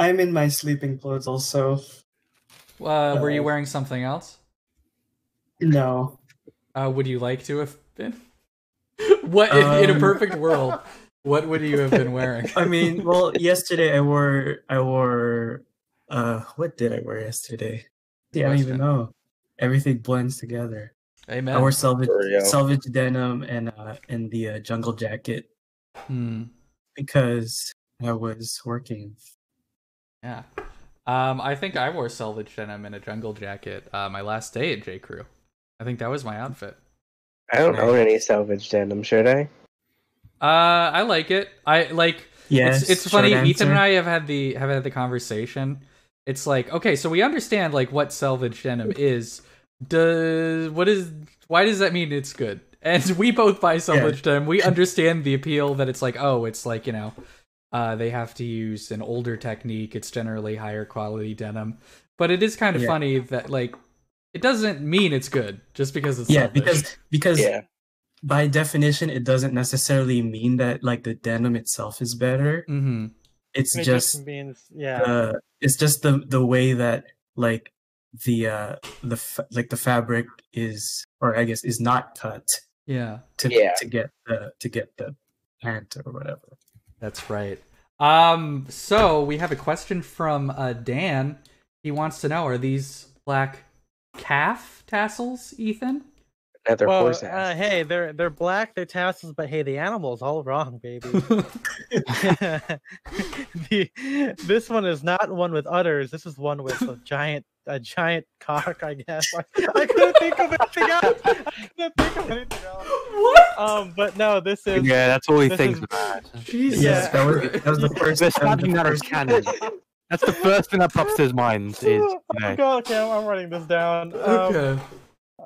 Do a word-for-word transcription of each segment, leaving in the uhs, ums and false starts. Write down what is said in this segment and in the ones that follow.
I'm in my sleeping clothes also. Uh, were uh, you wearing something else? No. Uh, would you like to have been? What um... in, in a perfect world? What would you have been wearing? I mean, well, yesterday I wore, I wore, uh, what did I wear yesterday? Yeah, I don't even know. Everything blends together. Amen. I wore Selvedge, Selvedge denim and uh, and the uh, jungle jacket hmm. because I was working. Yeah, um, I think I wore Selvedge denim and a jungle jacket uh, my last day at J. Crew. I think that was my outfit. I don't own any Selvedge denim, should I? Uh, I like it. I like. Yes. It's, it's funny. Ethan and I have had the have had the conversation. It's like, okay, so we understand like what Selvedge denim is. Does what is why does that mean it's good? And we both buy Selvedge denim. Yeah. We understand the appeal that it's like, oh, it's like, you know, uh, they have to use an older technique. It's generally higher quality denim, but it is kind of yeah. funny that like it doesn't mean it's good just because it's yeah Selvedge. because because. Yeah. By definition, it doesn't necessarily mean that like the denim itself is better. Mm-hmm. It's it just being, yeah. Uh, it's just the the way that like the uh, the fa like the fabric is, or I guess is not cut. Yeah. To yeah. to get the to get the pant or whatever. That's right. Um. So we have a question from uh, Dan. He wants to know: are these black calf tassels, Ethan? At well, horse uh, hey, they're they're black, they're tassels, but hey, the animal's all wrong, baby. the, this one is not one with udders. This is one with a giant a giant cock, I guess. I, I couldn't think of anything else. I couldn't think of anything else. What? Um, but no, this is yeah. That's what we think about. Jesus, yeah. that, was, that was the first. There's nothing that is canon. That's the first thing that pops to his mind. Is you know. God, okay, I'm, I'm writing this down. Um, okay.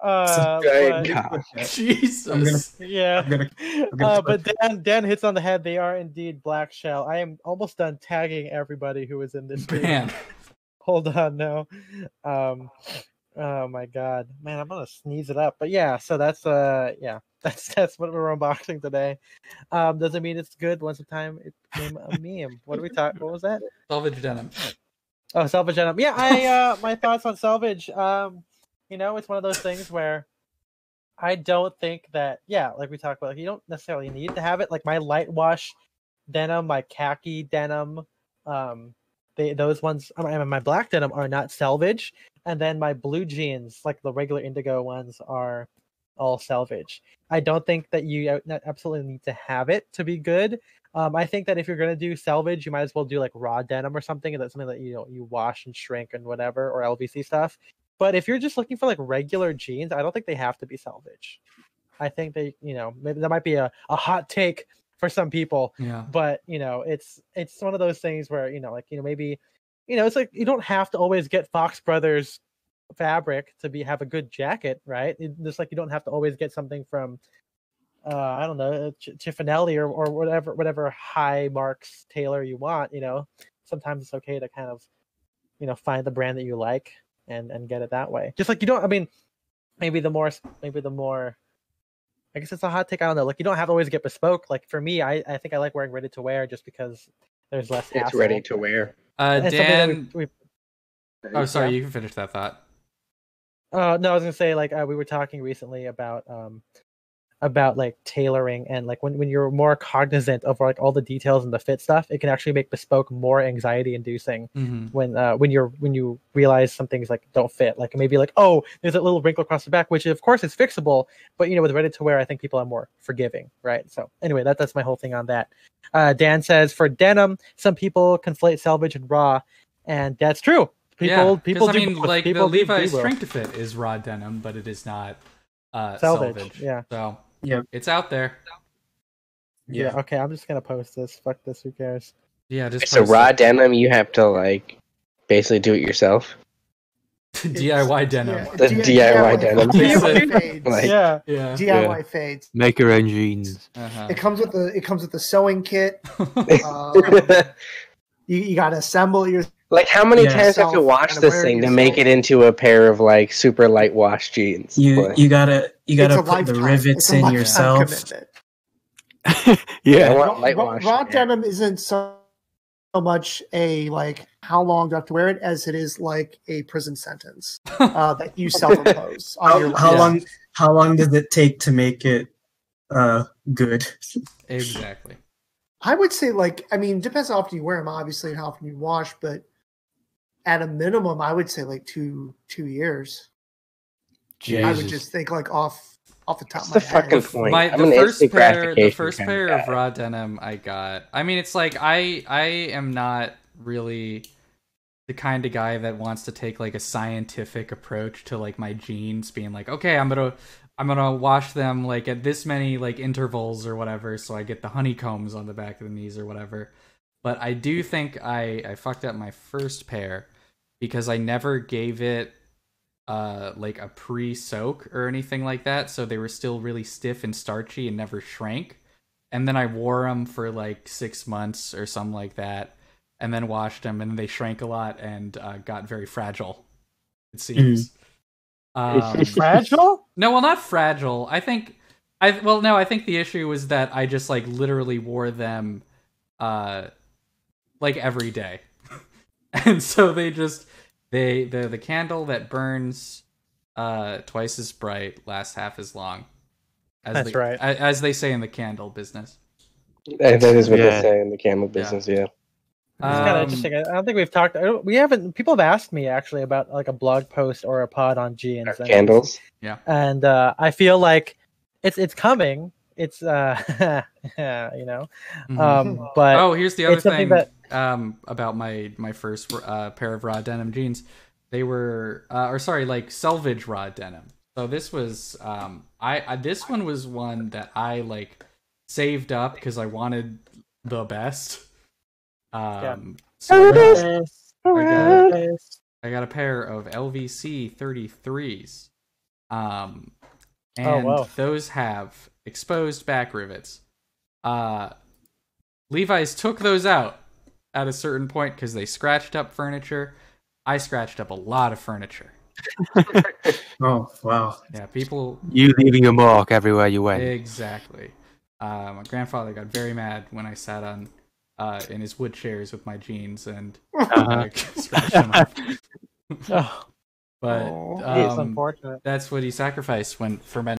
Uh, but, Jesus. I'm gonna, yeah. I'm gonna, I'm gonna uh, but Dan, Dan hits on the head. They are indeed black shell. I am almost done tagging everybody who is in this man. Game. Hold on, no. Um, oh my God, man, I'm gonna sneeze it up. But yeah, so that's uh, yeah, that's that's what we're unboxing today. Um, doesn't mean it's good. Once a time, it became a meme. What do we talk? What was that? Selvedge denim. Oh, Selvedge denim. Yeah, I uh, my thoughts on Selvedge. Um. You know, it's one of those things where I don't think that, yeah, like we talked about, like, you don't necessarily need to have it. Like my light wash denim, my khaki denim, um, they, those ones, I mean, my black denim are not Selvedge. And then my blue jeans, like the regular indigo ones, are all Selvedge. I don't think that you absolutely need to have it to be good. Um, I think that if you're going to do Selvedge, you might as well do like raw denim or something. And that's something that you know, you wash and shrink and whatever, or L V C stuff. But if you're just looking for like regular jeans, I don't think they have to be Selvedge. I think they, you know, maybe that might be a, a hot take for some people. Yeah. But you know, it's it's one of those things where you know, like you know, maybe you know, it's like you don't have to always get Fox Brothers fabric to be have a good jacket, right? It, just like you don't have to always get something from, uh, I don't know, Ch Chiffinelli or or whatever whatever high marks tailor you want. You know, sometimes it's okay to kind of, you know, find the brand that you like. And and get it that way. Just like you don't. I mean, maybe the more, maybe the more. I guess it's a hot take. I don't know. Like you don't have to always get bespoke. Like for me, I I think I like wearing ready to wear just because there's less. It's hassle. Ready to wear. Uh, and Dan. We, we, oh, sorry. Yeah. You can finish that thought. Uh, no, I was gonna say like uh, we were talking recently about um about like tailoring and like when when you're more cognizant of like all the details and the fit stuff, it can actually make bespoke more anxiety inducing. Mm-hmm. When uh when you're when you realize some things like don't fit, like maybe like, oh, there's a little wrinkle across the back, which of course is fixable, but you know, with ready to wear, I think people are more forgiving, right? So anyway, that that's my whole thing on that. uh Dan says for denim, some people conflate Selvedge and raw, and that's true. People yeah, people I do mean both. Like people the Levi's shrink to fit is raw denim, but it is not uh Selvedge. Selvedge. Yeah. So yeah, it's out there. Yeah. Yeah, okay, I'm just gonna post this. Fuck this, who cares? Yeah, just so raw it. Denim, you have to like basically do it yourself. D I Y denim. Yeah. The D I Y, D I Y denim. D I Y fades. Like, yeah. Yeah. D I Y yeah. fades. Make your own jeans. Uh-huh. It comes with the it comes with the sewing kit. um, you, you gotta assemble your like how many yeah, times have to wash this thing to make it into a pair of like super light wash jeans? You but you gotta you gotta put lifetime. the rivets in yourself. Yeah, yeah. Raw, raw, raw denim isn't so so much a like how long do I have to wear it as it is like a prison sentence uh, that you self-impose on how, your life. How long? How long does it take to make it uh, good? Exactly. I would say, like, I mean, depends how often you wear them, obviously, and how often you wash, but at a minimum, I would say like two two years. Jesus. I would just think like off off the top That's of my the head. Fucking point. My, the, first pair, the first pair of raw denim I got. I mean, it's like I I am not really the kind of guy that wants to take like a scientific approach to like my jeans, being like, okay, I'm gonna I'm gonna wash them like at this many like intervals or whatever, so I get the honeycombs on the back of the knees or whatever. But I do think I I fucked up my first pair because I never gave it uh like a pre-soak or anything like that, so they were still really stiff and starchy and never shrank. And then I wore them for like six months or something like that, and then washed them, and they shrank a lot and uh, got very fragile, it seems. Mm. Um, fragile? No, well, not fragile. I think, I well, no, I think the issue was that I just like literally wore them, uh, like every day, and so they just they the the candle that burns, uh, twice as bright lasts half as long. As That's they, right, as they say in the candle business. That, that is what yeah. they say in the candle business. Yeah. yeah. It's kind of um, interesting. I don't think we've talked. I don't, we haven't. People have asked me actually about like a blog post or a pod on jeans and candles. Yeah, and uh, I feel like it's it's coming. It's uh, you know, mm-hmm. um, but oh, here's the other thing that... um, about my my first uh, pair of raw denim jeans. They were, uh, or sorry, like Selvedge raw denim. So this was, um, I, I this one was one that I like saved up because I wanted the best. Um, yeah. so I, got, I, got, I got a pair of L V C thirty-threes, um, and oh, wow. those have exposed back rivets. Uh, Levi's took those out at a certain point because they scratched up furniture. I scratched up a lot of furniture. Oh, wow. Yeah, people... You leaving a mark everywhere you went. Exactly. Uh, my grandfather got very mad when I sat on... Uh, in his wood chairs with my jeans and uh, scratched them up. But um, that's what he sacrificed when for men.